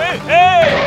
Hey!